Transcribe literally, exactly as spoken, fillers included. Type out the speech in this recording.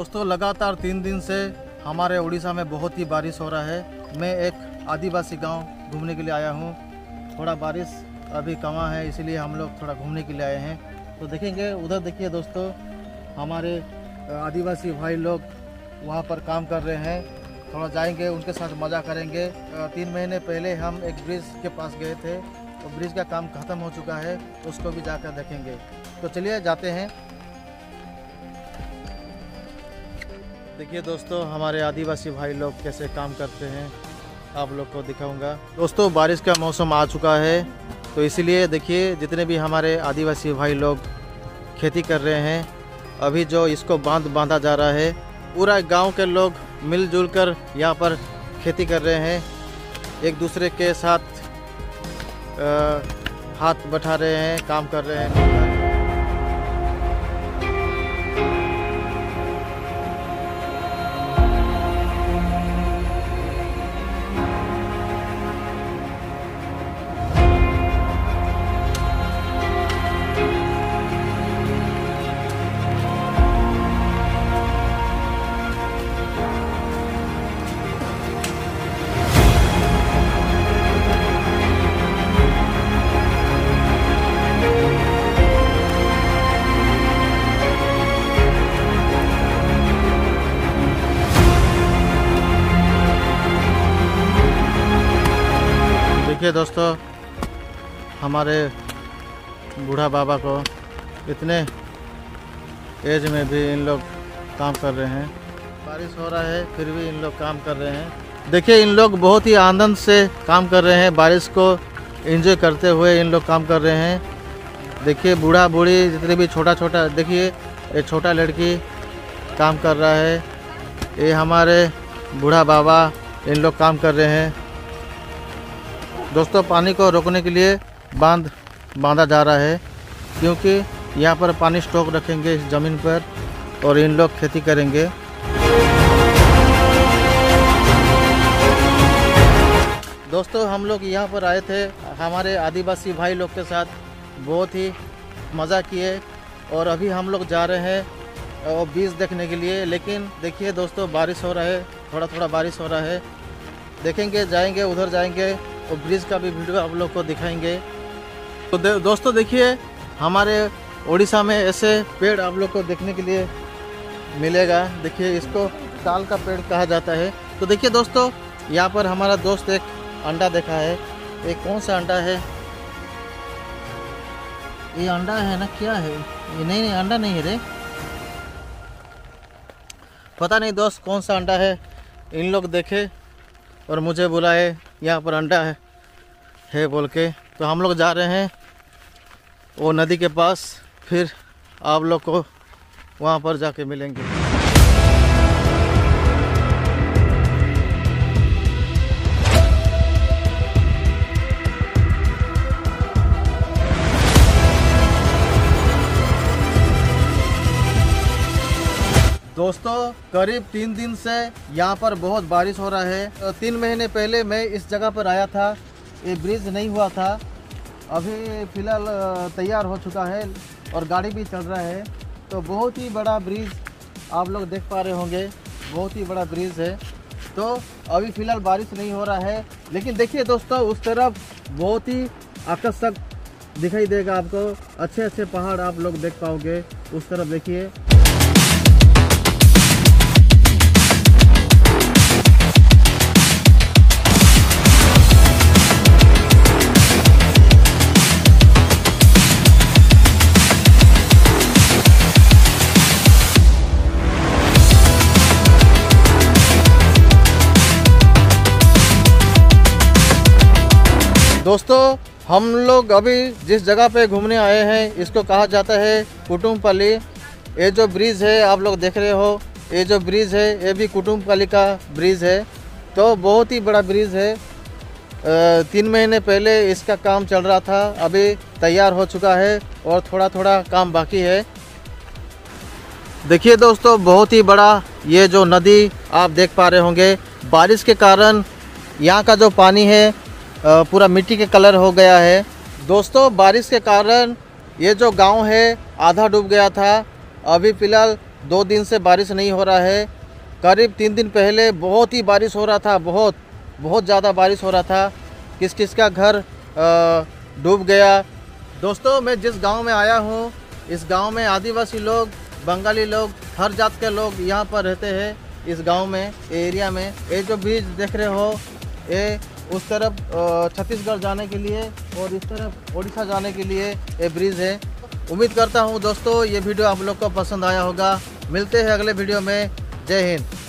दोस्तों लगातार तीन दिन से हमारे उड़ीसा में बहुत ही बारिश हो रहा है। मैं एक आदिवासी गांव घूमने के लिए आया हूं। थोड़ा बारिश अभी कमा है इसीलिए हम लोग थोड़ा घूमने के लिए आए हैं। तो देखेंगे उधर, देखिए दोस्तों हमारे आदिवासी भाई लोग वहाँ पर काम कर रहे हैं। थोड़ा जाएंगे उनके साथ मज़ा करेंगे। तीन महीने पहले हम एक ब्रिज के पास गए थे, तो ब्रिज का काम ख़त्म हो चुका है, उसको भी जाकर देखेंगे। तो चलिए जाते हैं। देखिए दोस्तों हमारे आदिवासी भाई लोग कैसे काम करते हैं, आप लोग को दिखाऊंगा। दोस्तों बारिश का मौसम आ चुका है, तो इसीलिए देखिए जितने भी हमारे आदिवासी भाई लोग खेती कर रहे हैं। अभी जो इसको बांध बांधा जा रहा है, पूरा गाँव के लोग मिलजुल कर यहाँ पर खेती कर रहे हैं। एक दूसरे के साथ आ, हाथ बटा रहे हैं, काम कर रहे हैं। देखिए दोस्तों हमारे बूढ़ा बाबा को इतने एज में भी इन लोग काम कर रहे हैं। बारिश हो रहा है फिर भी इन लोग काम कर रहे हैं। देखिए इन लोग बहुत ही आनंद से काम कर रहे हैं। बारिश को एंजॉय करते हुए इन लोग काम कर रहे हैं। देखिए बूढ़ा बूढ़ी जितने भी छोटा छोटा, देखिए ये छोटा लड़की काम कर रहा है। ये हमारे बूढ़ा बाबा इन लोग काम कर रहे हैं। दोस्तों पानी को रोकने के लिए बांध बांधा जा रहा है, क्योंकि यहाँ पर पानी स्टॉक रखेंगे इस ज़मीन पर और इन लोग खेती करेंगे। दोस्तों हम लोग यहाँ पर आए थे हमारे आदिवासी भाई लोग के साथ, बहुत ही मज़ा किए। और अभी हम लोग जा रहे हैं और बीज देखने के लिए। लेकिन देखिए दोस्तों बारिश हो रहा है, थोड़ा थोड़ा बारिश हो रहा है। देखेंगे, जाएंगे उधर जाएंगे और ब्रिज का भी वीडियो आप लोग को दिखाएंगे। तो दे, दोस्तों देखिए हमारे उड़ीसा में ऐसे पेड़ आप लोग को देखने के लिए मिलेगा। देखिए इसको ताल का पेड़ कहा जाता है। तो देखिए दोस्तों यहाँ पर हमारा दोस्त एक अंडा देखा है। ये कौन सा अंडा है? ये अंडा है ना, क्या है ये? नहीं नहीं अंडा नहीं है रे, पता नहीं दोस्त कौन सा अंडा है। इन लोग देखे और मुझे बुलाए यहाँ पर अंडा है है बोल के। तो हम लोग जा रहे हैं वो नदी के पास, फिर आप लोग को वहाँ पर जाके मिलेंगे। दोस्तों करीब तीन दिन से यहाँ पर बहुत बारिश हो रहा है। तीन महीने पहले मैं इस जगह पर आया था, ये ब्रिज नहीं हुआ था। अभी फ़िलहाल तैयार हो चुका है और गाड़ी भी चल रहा है। तो बहुत ही बड़ा ब्रिज आप लोग देख पा रहे होंगे, बहुत ही बड़ा ब्रिज है। तो अभी फ़िलहाल बारिश नहीं हो रहा है, लेकिन देखिए दोस्तों उस तरफ बहुत ही आकर्षक दिखाई देगा आपको। अच्छे अच्छे पहाड़ आप लोग देख पाओगे उस तरफ, देखिए। दोस्तों हम लोग अभी जिस जगह पे घूमने आए हैं इसको कहा जाता है कुटुम्बपल्ली। ये जो ब्रिज है आप लोग देख रहे हो, ये जो ब्रिज है ये भी कुटुम्बपल्ली का ब्रिज है। तो बहुत ही बड़ा ब्रिज है। तीन महीने पहले इसका काम चल रहा था, अभी तैयार हो चुका है और थोड़ा थोड़ा काम बाकी है। देखिए दोस्तों बहुत ही बड़ा ये जो नदी आप देख पा रहे होंगे, बारिश के कारण यहाँ का जो पानी है पूरा मिट्टी के कलर हो गया है। दोस्तों बारिश के कारण ये जो गांव है आधा डूब गया था। अभी फ़िलहाल दो दिन से बारिश नहीं हो रहा है। करीब तीन दिन पहले बहुत ही बारिश हो रहा था, बहुत बहुत ज़्यादा बारिश हो रहा था। किस किस का घर डूब गया। दोस्तों, मैं जिस गांव में आया हूं, इस गांव में आदिवासी लोग, बंगाली लोग, हर जात के लोग यहां पर रहते हैं। इस गांव में, एरिया में, ये जो बीच देख रहे हो, ये उस तरफ छत्तीसगढ़ जाने के लिए और इस तरफ ओडिशा जाने के लिए ये ब्रिज है। उम्मीद करता हूं दोस्तों ये वीडियो आप लोग को पसंद आया होगा। मिलते हैं अगले वीडियो में। जय हिंद।